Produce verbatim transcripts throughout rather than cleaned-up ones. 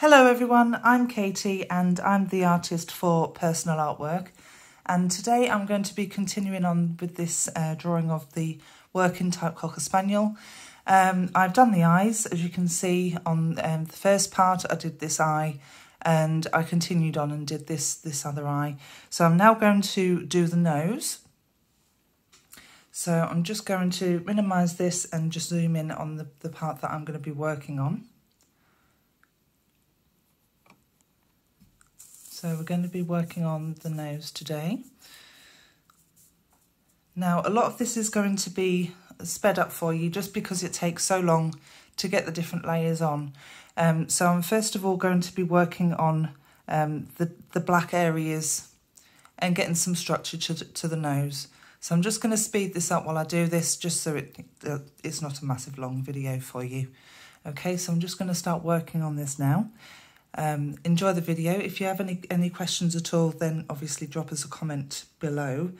Hello everyone, I'm Katie and I'm the artist for Personal Artwork, and today I'm going to be continuing on with this uh, drawing of the working type Cocker Spaniel. Um, I've done the eyes, as you can see on um, the first part I did this eye and I continued on and did this, this other eye. So I'm now going to do the nose. So I'm just going to minimise this and just zoom in on the, the part that I'm going to be working on. So we're going to be working on the nose today. Now a lot of this is going to be sped up for you just because it takes so long to get the different layers on. Um, so I'm first of all going to be working on um, the, the black areas and getting some structure to, to the nose. So I'm just going to speed this up while I do this just so it uh, it's not a massive long video for you. Okay, so I'm just going to start working on this now. Um, enjoy the video. If you have any, any questions at all, then obviously drop us a comment below.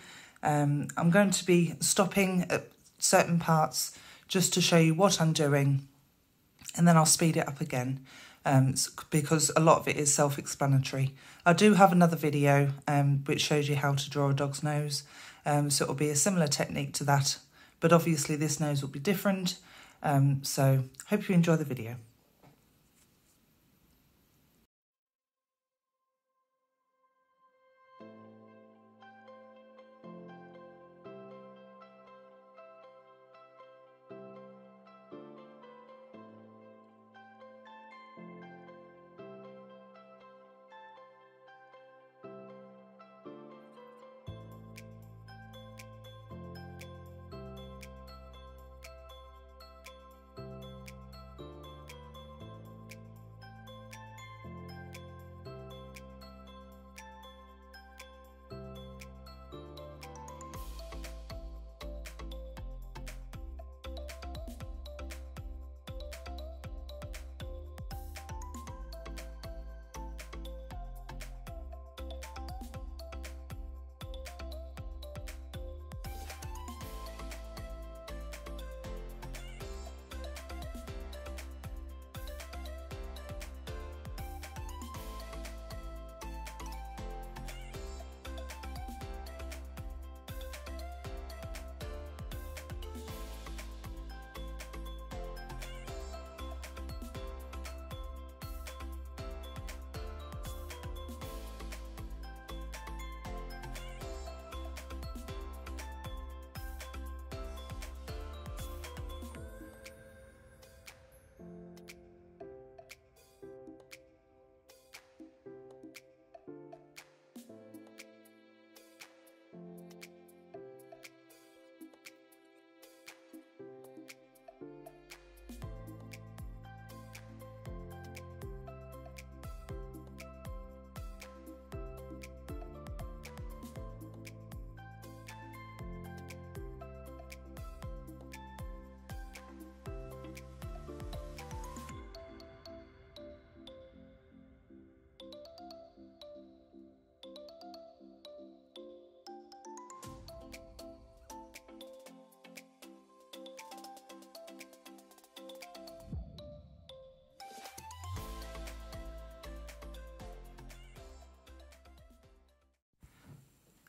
Um, I'm going to be stopping at certain parts just to show you what I'm doing, and then I'll speed it up again um, because a lot of it is self-explanatory. I do have another video um, which shows you how to draw a dog's nose, um, so it'll be a similar technique to that, but obviously this nose will be different. Um, so hope you enjoy the video.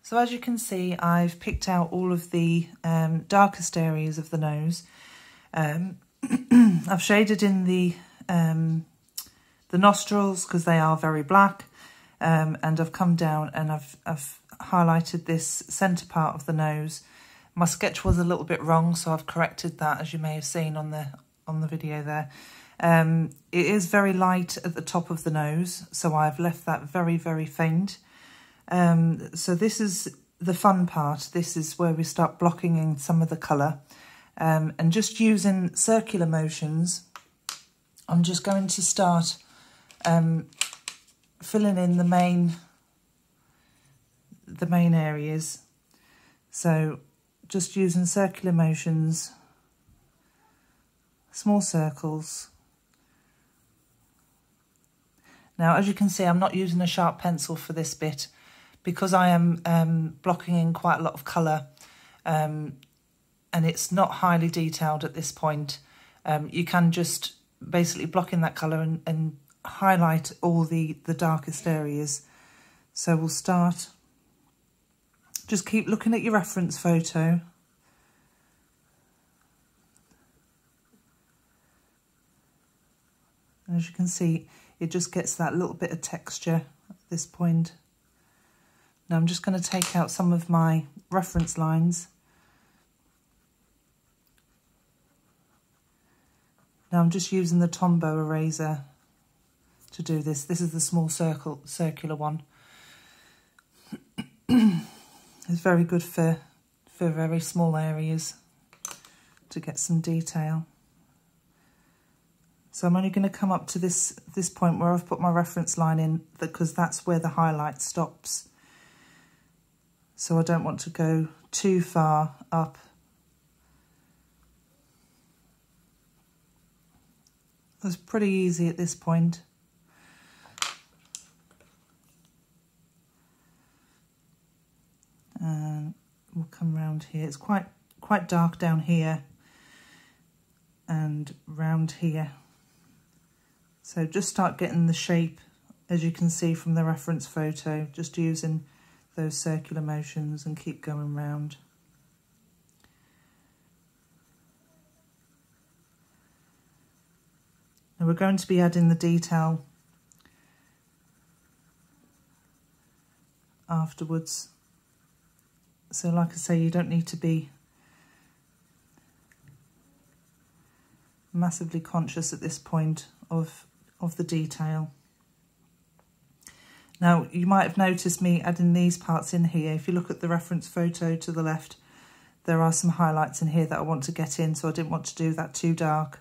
So as you can see, I've picked out all of the um, darkest areas of the nose. Um, I've shaded in the um, the nostrils because they are very black, um, and I've come down and I've, I've highlighted this centre part of the nose. My sketch was a little bit wrong, so I've corrected that, as you may have seen on the on the video there. Um, it is very light at the top of the nose, so I've left that very, very faint. Um, so this is the fun part. This is where we start blocking in some of the colour, um, and just using circular motions, I'm just going to start um, filling in the main the main areas. So just using circular motions, small circles. Now, as you can see, I'm not using a sharp pencil for this bit, because I am um, blocking in quite a lot of colour, um, and it's not highly detailed at this point. Um, you can just basically block in that colour and, and highlight all the, the darkest areas. So we'll start, just keep looking at your reference photo. And as you can see, it just gets that little bit of texture at this point. Now I'm just going to take out some of my reference lines. Now I'm just using the Tombow eraser to do this. This is the small circle, circular one. It's very good for, for very small areas to get some detail. So I'm only going to come up to this, this point where I've put my reference line in, because that's where the highlight stops. So I don't want to go too far up. That's pretty easy at this point. And we'll come round here. It's quite, quite dark down here and round here. So just start getting the shape, as you can see from the reference photo, just using those circular motions and keep going round. Now we're going to be adding the detail afterwards. So like I say, you don't need to be massively conscious at this point of of the detail. Now you might have noticed me adding these parts in here. If you look at the reference photo to the left, there are some highlights in here that I want to get in, so I didn't want to do that too dark.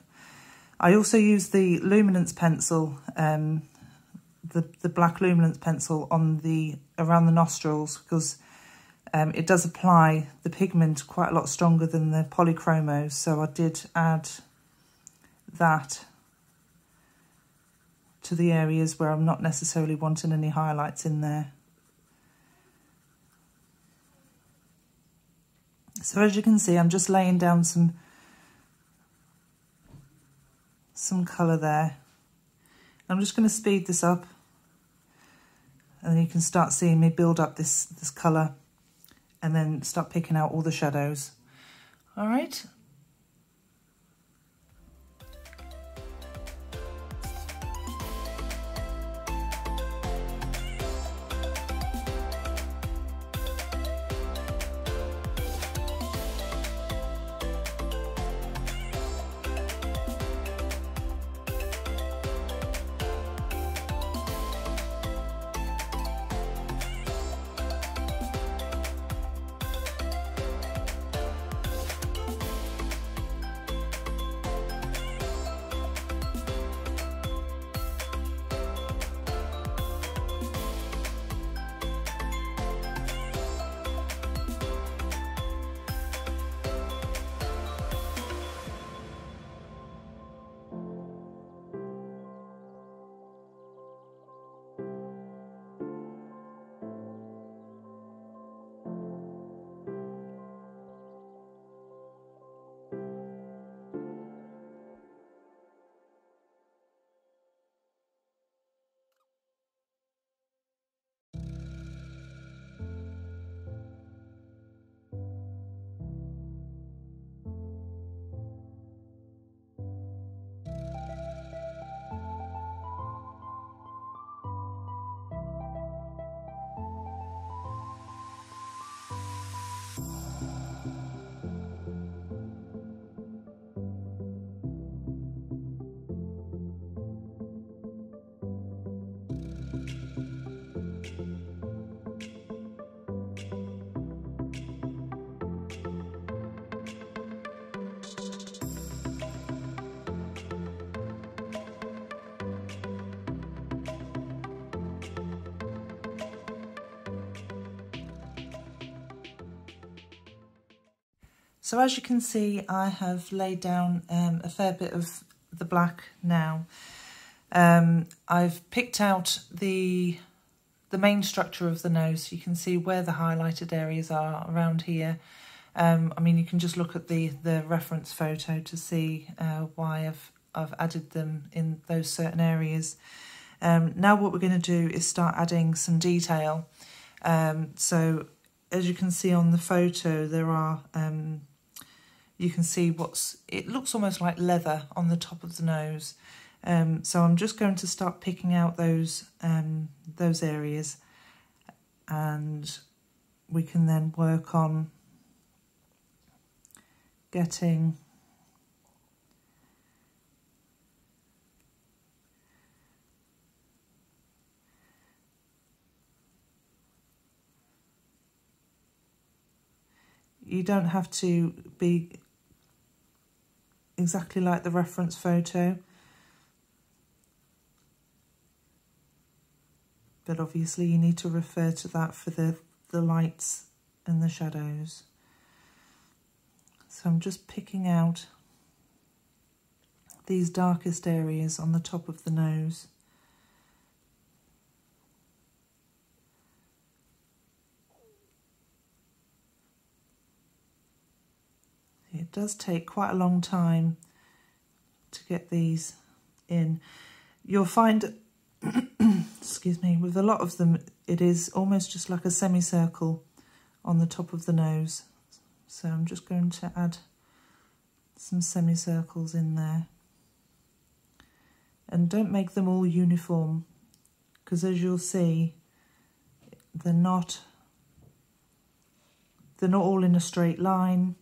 I also used the luminance pencil, um, the, the black luminance pencil on the around the nostrils, because um, it does apply the pigment quite a lot stronger than the Polychromos, so I did add that to the areas where I'm not necessarily wanting any highlights in there. So as you can see, I'm just laying down some some colour there. I'm just going to speed this up, and then you can start seeing me build up this, this colour, and then start picking out all the shadows. All right. So as you can see, I have laid down um, a fair bit of the black now. Um, I've picked out the, the main structure of the nose. You can see where the highlighted areas are around here. Um, I mean, you can just look at the, the reference photo to see uh, why I've, I've added them in those certain areas. Um, now what we're going to do is start adding some detail. Um, so as you can see on the photo, there are, um, you can see what's, it looks almost like leather on the top of the nose. Um, so I'm just going to start picking out those, um, those areas, and we can then work on getting you don't have to be exactly like the reference photo, but obviously you need to refer to that for the, the lights and the shadows. So I'm just picking out these darkest areas on the top of the nose. It does take quite a long time to get these in. You'll find, excuse me, with a lot of them, it is almost just like a semicircle on the top of the nose. So I'm just going to add some semicircles in there. And don't make them all uniform, because as you'll see, they're not, they're not all in a straight line.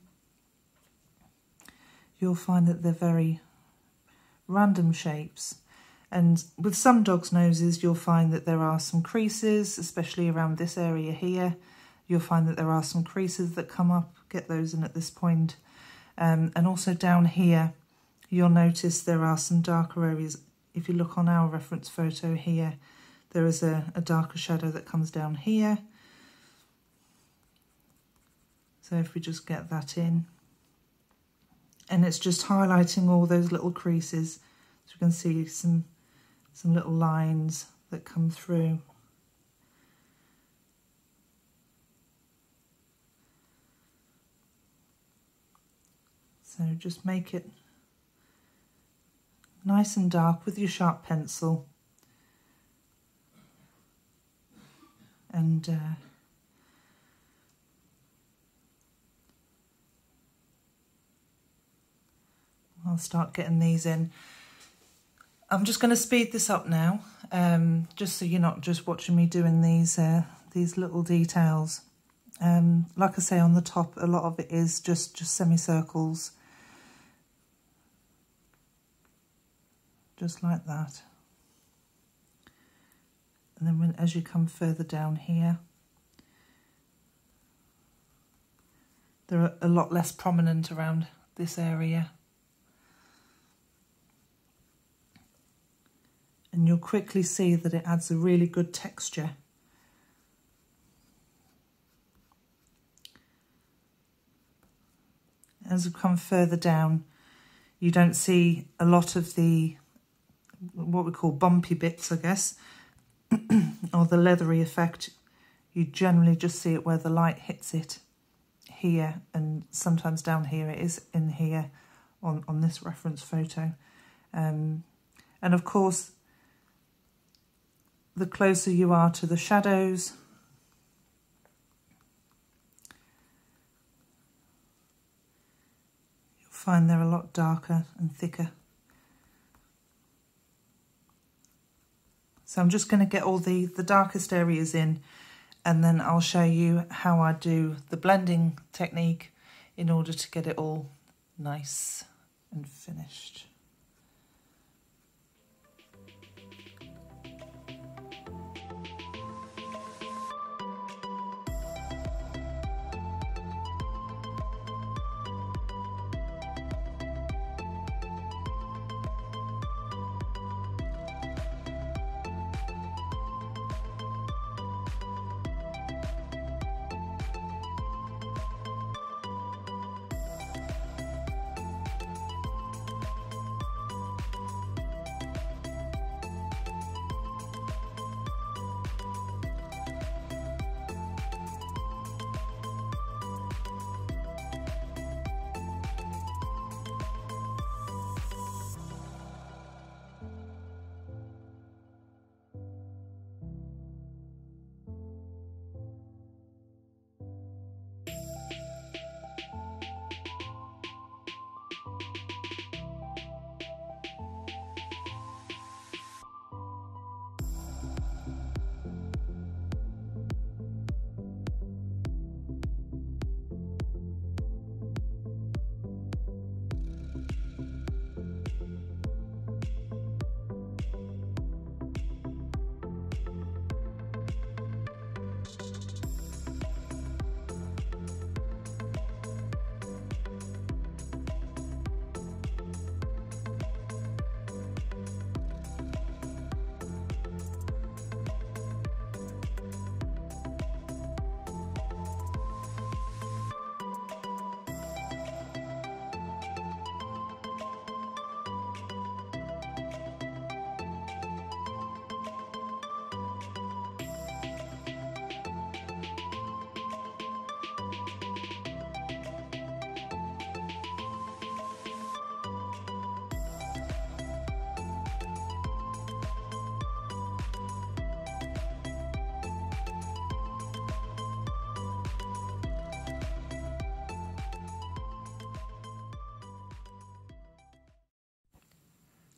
You'll find that they're very random shapes. And with some dogs' noses, you'll find that there are some creases, especially around this area here. You'll find that there are some creases that come up. Get those in at this point. Um, and also down here, you'll notice there are some darker areas. If you look on our reference photo here, there is a, a darker shadow that comes down here. So if we just get that in. And it's just highlighting all those little creases. So you can see some, some little lines that come through. So just make it nice and dark with your sharp pencil. And uh, I'll start getting these in. I'm just going to speed this up now, um, just so you're not just watching me doing these uh, these little details. Um, like I say, on the top, a lot of it is just just semicircles, just like that. And then when, as you come further down here, they're a lot less prominent around this area. And you'll quickly see that it adds a really good texture. As we come further down, you don't see a lot of the, what we call bumpy bits, I guess, or the leathery effect. You generally just see it where the light hits it, here, and sometimes down here. It is in here on, on this reference photo. Um, and of course, the closer you are to the shadows, you'll find they're a lot darker and thicker. So I'm just going to get all the, the darkest areas in, and then I'll show you how I do the blending technique in order to get it all nice and finished.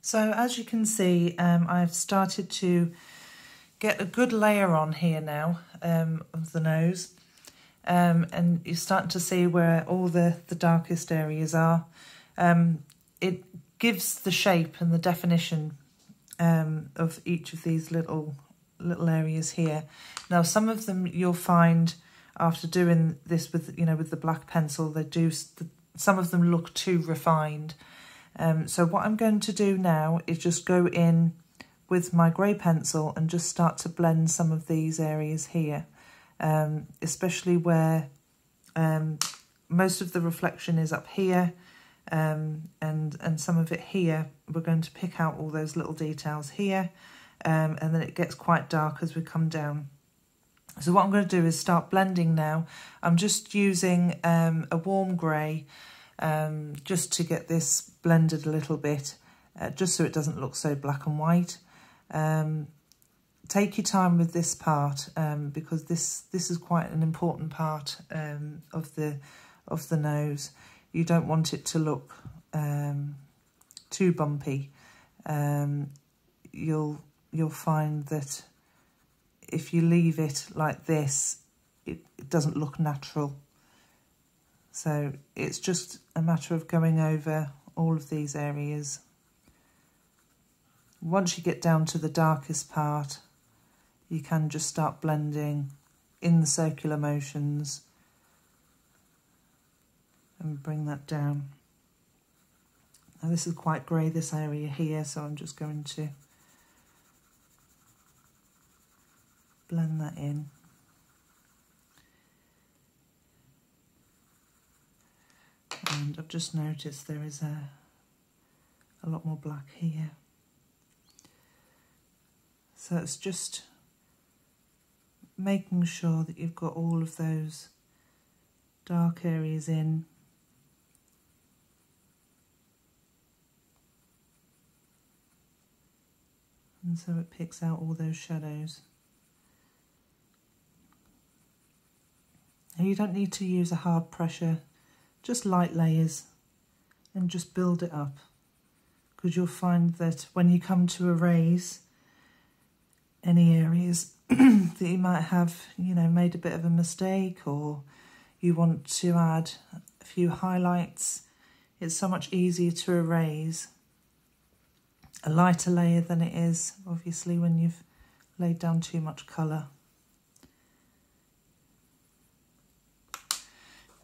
So as you can see, um, I've started to get a good layer on here now um, of the nose, um, and you're starting to see where all the, the darkest areas are. Um, it gives the shape and the definition um, of each of these little little areas here. Now some of them you'll find after doing this with, you know, with the black pencil, they do, some of them look too refined. Um, so what I'm going to do now is just go in with my grey pencil and just start to blend some of these areas here, um, especially where um, most of the reflection is up here, um, and, and some of it here. We're going to pick out all those little details here, um, and then it gets quite dark as we come down. So what I'm going to do is start blending now. I'm just using um, a warm grey um, just to get this blended a little bit, uh, just so it doesn't look so black and white. Um, take your time with this part, um, because this this is quite an important part um, of the of the nose. You don't want it to look um, too bumpy. Um, you'll you'll find that if you leave it like this, it, it doesn't look natural. So it's just a matter of going over all of these areas. Once you get down to the darkest part, you can just start blending in the circular motions and bring that down. Now this is quite grey, this area here, so I'm just going to blend that in. And I've just noticed there is a, a lot more black here. So it's just making sure that you've got all of those dark areas in. And so it picks out all those shadows. And you don't need to use a hard pressure, just light layers, and just build it up, because you'll find that when you come to erase any areas that you might have, you know, made a bit of a mistake, or you want to add a few highlights, it's so much easier to erase a lighter layer than it is, obviously, when you've laid down too much colour.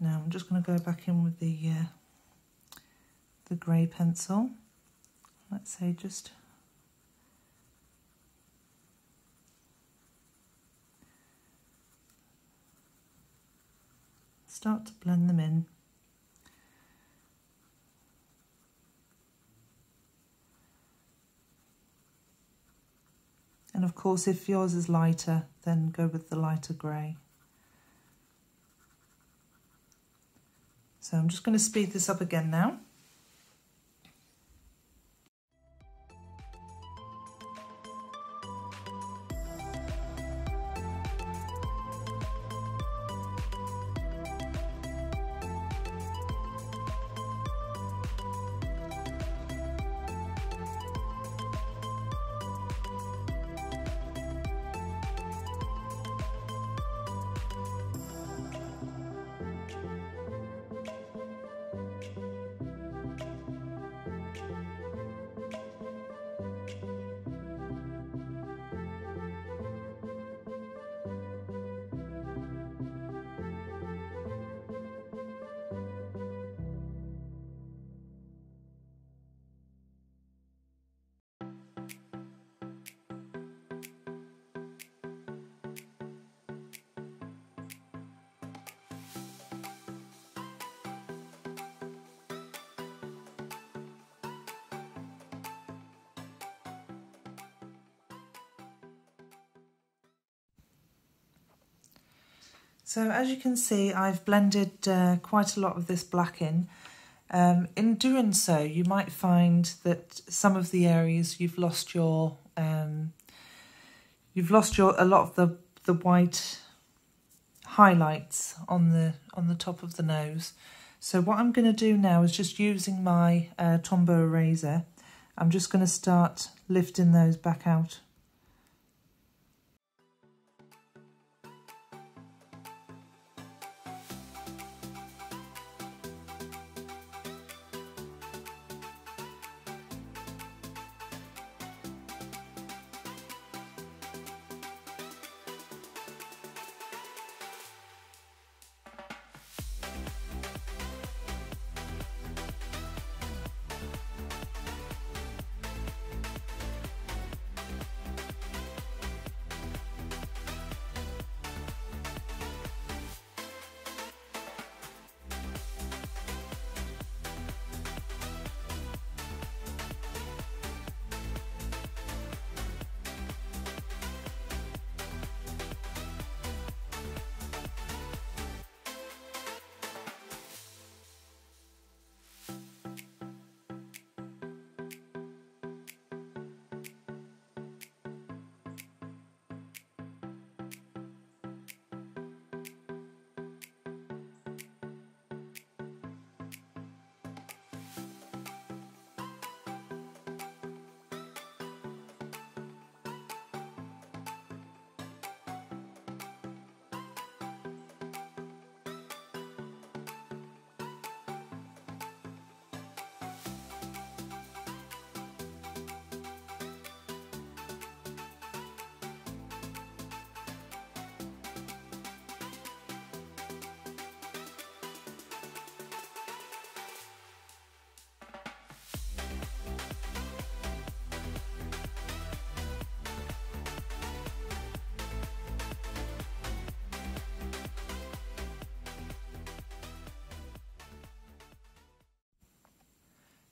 Now I'm just going to go back in with the uh, the grey pencil. Let's say just start to blend them in. And of course, if yours is lighter, then go with the lighter grey. So I'm just going to speed this up again now. So as you can see, I've blended uh, quite a lot of this black in. Um, in doing so, you might find that some of the areas you've lost your, um, you've lost your a lot of the the white highlights on the on the top of the nose. So what I'm going to do now is just using my uh, Tombow eraser, I'm just going to start lifting those back out.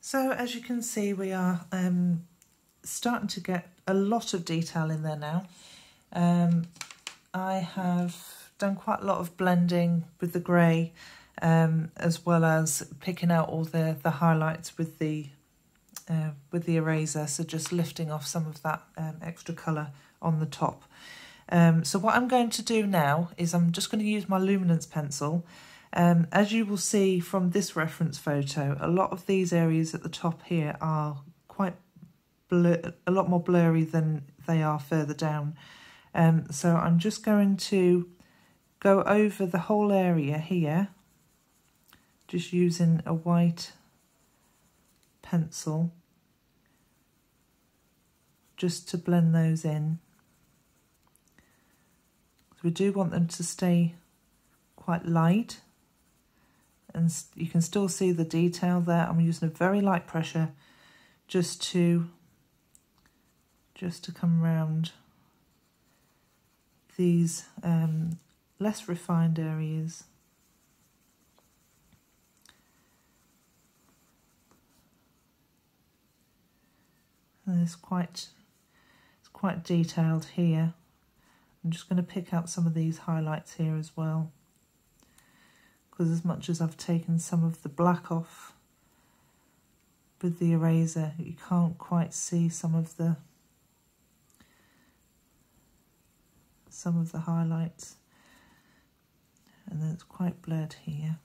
So as you can see, we are um, starting to get a lot of detail in there now. Um, I have done quite a lot of blending with the grey, um, as well as picking out all the the highlights with the uh, with the eraser. So just lifting off some of that um, extra colour on the top. Um, so what I'm going to do now is I'm just going to use my luminance pencil. Um, as you will see from this reference photo, a lot of these areas at the top here are quite blur a lot more blurry than they are further down. Um, so I'm just going to go over the whole area here, just using a white pencil, just to blend those in. So we do want them to stay quite light. And you can still see the detail there. I'm using a very light pressure just to just to come round these um, less refined areas. And it's quite it's quite detailed here. I'm just going to pick out some of these highlights here as well. As much as I've taken some of the black off with the eraser, you can't quite see some of the some of the highlights, and then it's quite blurred here.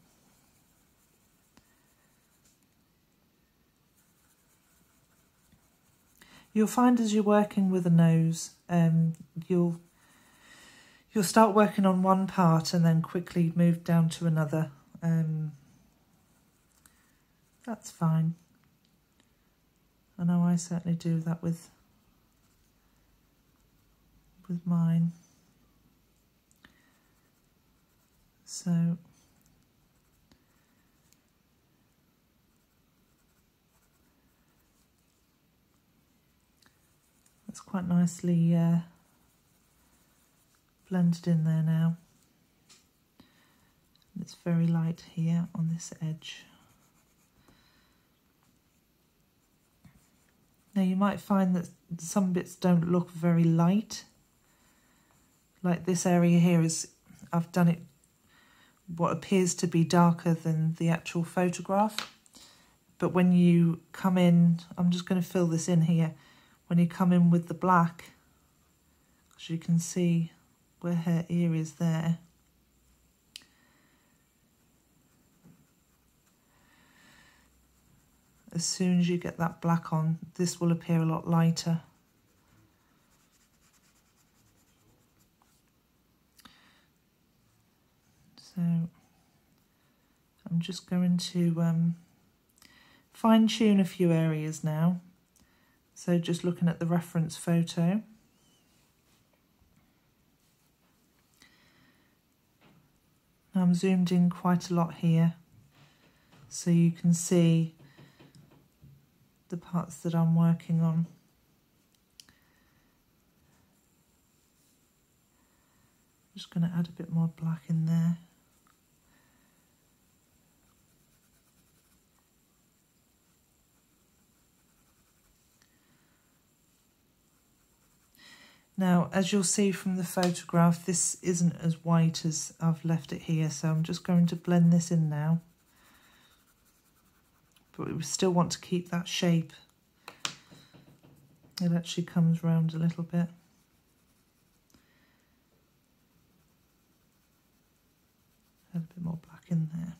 You'll find as you're working with a nose, um, you'll You'll start working on one part and then quickly move down to another. Um, that's fine. I know I certainly do that with with mine. So that's quite nicely uh, blended in there now. It's very light here on this edge. Now you might find that some bits don't look very light. Like this area here is, I've done it what appears to be darker than the actual photograph. But when you come in, I'm just going to fill this in here. When you come in with the black, as you can see where her ear is there, as soon as you get that black on, this will appear a lot lighter. So I'm just going to um, fine-tune a few areas now. So just looking at the reference photo. I'm zoomed in quite a lot here, so you can see the parts that I'm working on. I'm just going to add a bit more black in there. Now, as you'll see from the photograph, this isn't as white as I've left it here, so I'm just going to blend this in now. But we still want to keep that shape. It actually comes round a little bit. Add a bit more black in there.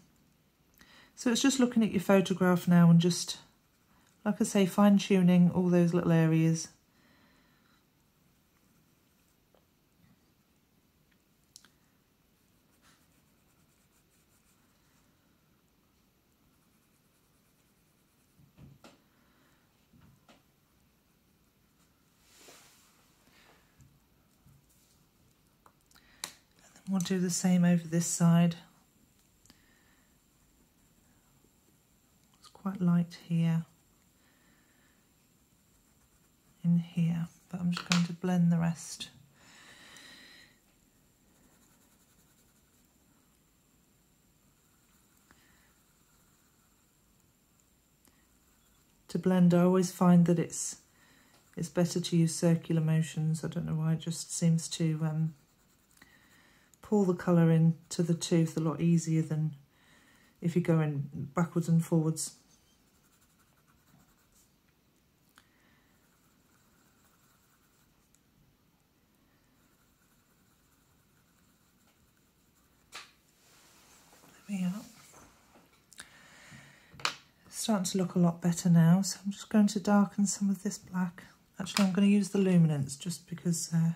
So it's just looking at your photograph now and just, like I say, fine-tuning all those little areas. We'll do the same over this side. It's quite light here, in here, but I'm just going to blend the rest. To blend, I always find that it's it's better to use circular motions. I don't know why, it just seems to um, pull the colour in to the tooth a lot easier than if you're going backwards and forwards. There we are. It's starting to look a lot better now, so I'm just going to darken some of this black. Actually, I'm going to use the luminance just because uh,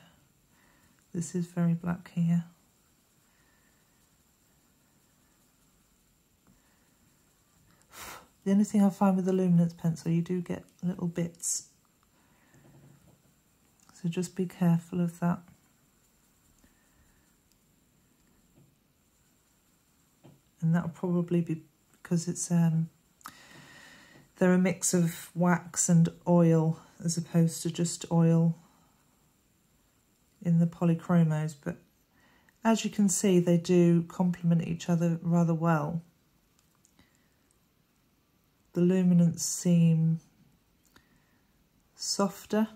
this is very black here. The only thing I find with the luminance pencil, you do get little bits, so just be careful of that. And that'll probably be because it's um, they're a mix of wax and oil as opposed to just oil in the Polychromos, but as you can see, they do complement each other rather well. The luminance seem softer,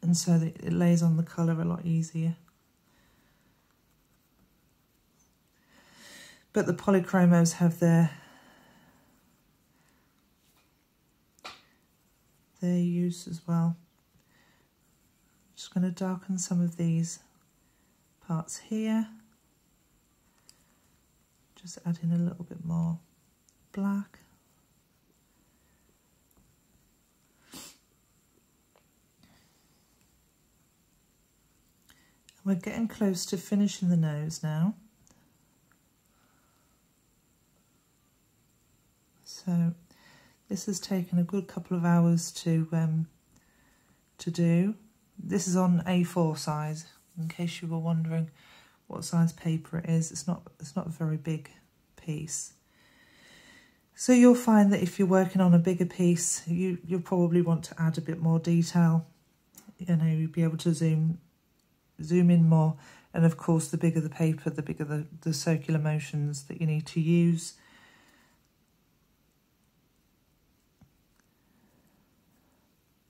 and so that it lays on the colour a lot easier. But the Polychromos have their their use as well. Just going to darken some of these parts here. Just add in a little bit more black. And we're getting close to finishing the nose now. So this has taken a good couple of hours to um, to do. This is on A four size, in case you were wondering what size paper it is. It's not it's not a very big piece. So you'll find that if you're working on a bigger piece, you, you'll probably want to add a bit more detail. You know, you'll be able to zoom zoom in more. And of course, the bigger the paper, the bigger the, the circular motions that you need to use.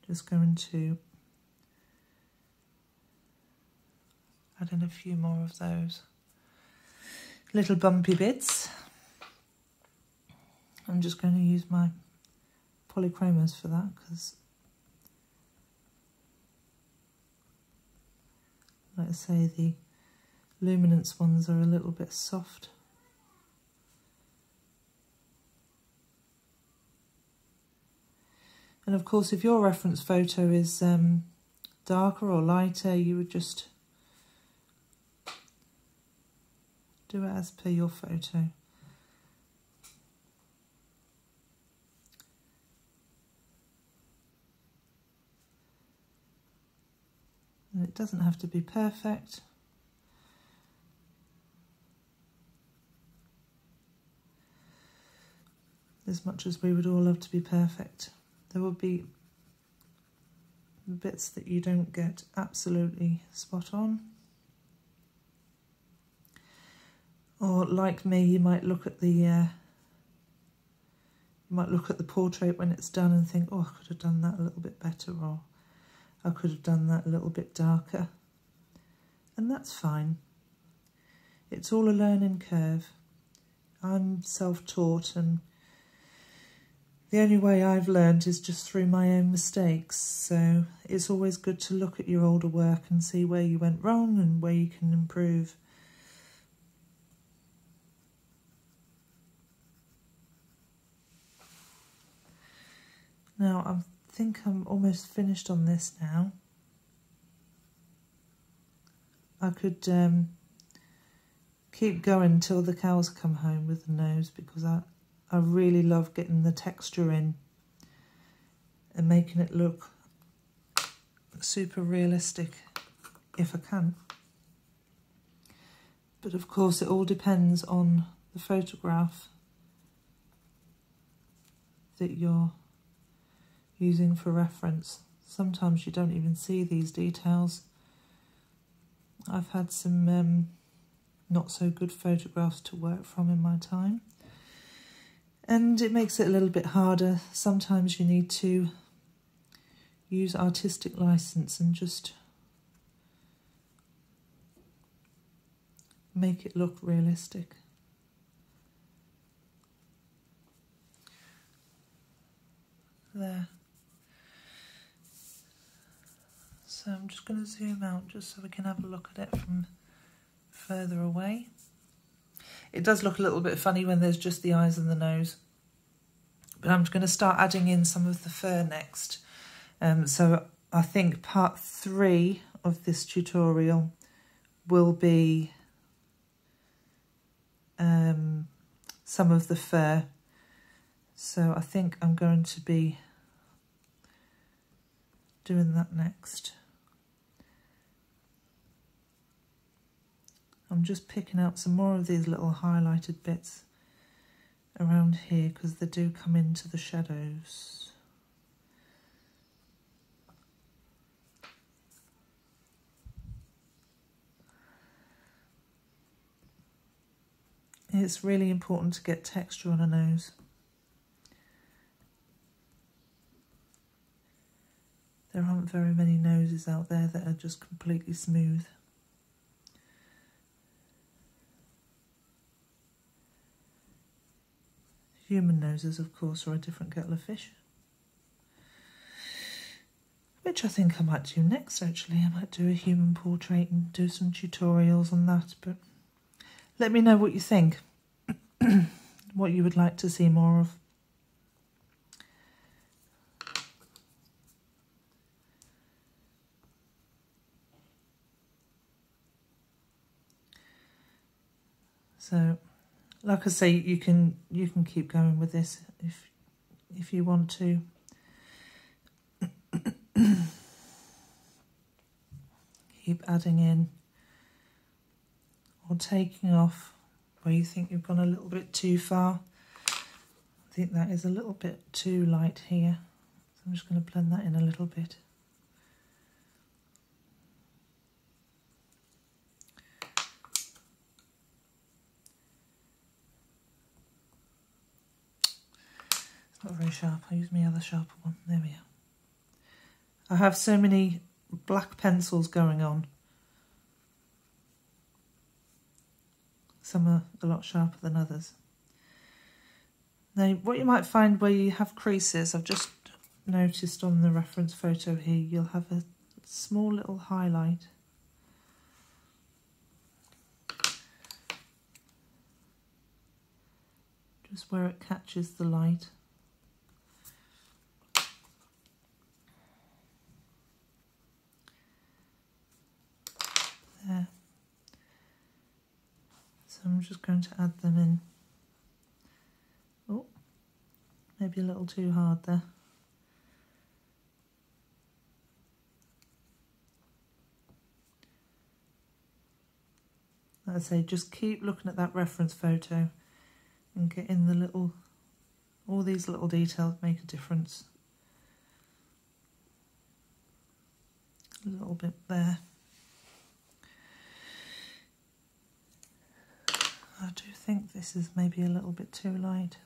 Just going to add in a few more of those little bumpy bits. I'm just going to use my Polychromos for that, because like I say, the luminance ones are a little bit soft. And of course, if your reference photo is um, darker or lighter, you would just do it as per your photo. And it doesn't have to be perfect. As much as we would all love to be perfect, there will be bits that you don't get absolutely spot on. Or like me, you might look at the uh, you might look at the portrait when it's done and think, oh, I could have done that a little bit better, or I could have done that a little bit darker. And that's fine. It's all a learning curve. I'm self-taught, and the only way I've learned is just through my own mistakes. So it's always good to look at your older work and see where you went wrong and where you can improve. Now I'm I think I'm almost finished on this now. I could um, keep going till the cows come home with the nose, because I, I really love getting the texture in and making it look super realistic if I can. But of course it all depends on the photograph that you're using for reference. Sometimes you don't even see these details. I've had some um, not so good photographs to work from in my time, and it makes it a little bit harder. Sometimes you need to use artistic license and just make it look realistic. There. So I'm just going to zoom out just so we can have a look at it from further away. It does look a little bit funny when there's just the eyes and the nose. But I'm going to start adding in some of the fur next. Um, so I think part three of this tutorial will be um, some of the fur. So I think I'm going to be doing that next. I'm just picking out some more of these little highlighted bits around here, because they do come into the shadows. It's really important to get texture on a nose. There aren't very many noses out there that are just completely smooth. Human noses, of course, are a different kettle of fish, which I think I might do next, actually. I might do a human portrait and do some tutorials on that, but let me know what you think, what you would like to see more of. So, like I say, you can you can keep going with this if if you want to. Keep adding in or taking off where you think you've gone a little bit too far. I think that is a little bit too light here, so I'm just going to blend that in a little bit. Not very sharp. I use my other sharper one. There we are. I have so many black pencils going on. Some are a lot sharper than others. Now, what you might find where you have creases, I've just noticed on the reference photo here, you'll have a small little highlight. Just where it catches the light. I'm just going to add them in. Oh, maybe a little too hard there. Like I say, just keep looking at that reference photo and get in the little, all these little details make a difference. A little bit there. I do think this is maybe a little bit too light.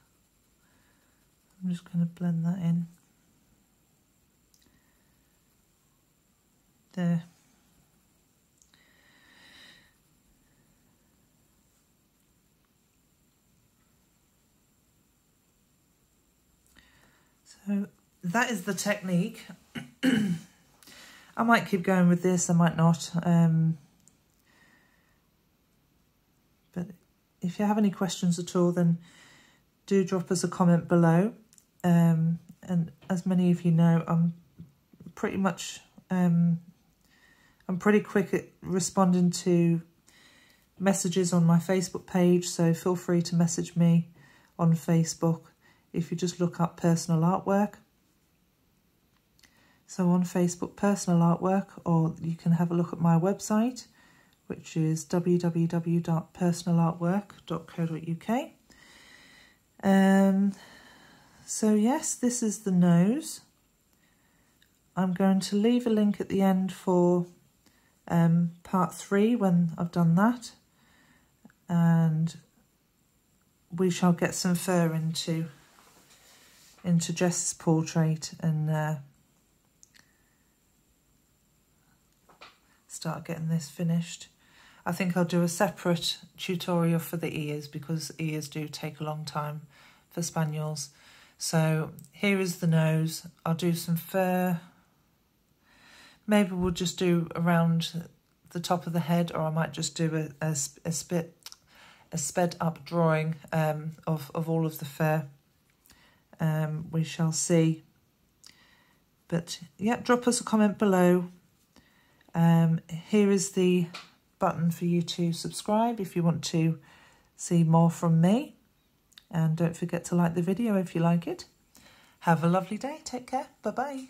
I'm just going to blend that in. There. So that is the technique. I might keep going with this, I might not. Um, but if you have any questions at all, then do drop us a comment below. Um, and as many of you know, I'm pretty much, um, I'm pretty quick at responding to messages on my Facebook page. So feel free to message me on Facebook if you just look up Personal Artwork. So on Facebook, Personal Artwork, or you can have a look at my website, which is w w w dot personal artwork dot co dot u k. Um, so yes, this is the nose. I'm going to leave a link at the end for um, part three when I've done that. And we shall get some fur into, into Jess's portrait and... Uh, start getting this finished. I think I'll do a separate tutorial for the ears because ears do take a long time for spaniels. So here is the nose. I'll do some fur. Maybe we'll just do around the top of the head, or I might just do a, a, a, spit, a sped up drawing um, of, of all of the fur. Um, we shall see. But yeah, drop us a comment below. Um, here is the button for you to subscribe if you want to see more from me, and don't forget to like the video if you like it. Have a lovely day, take care, bye bye.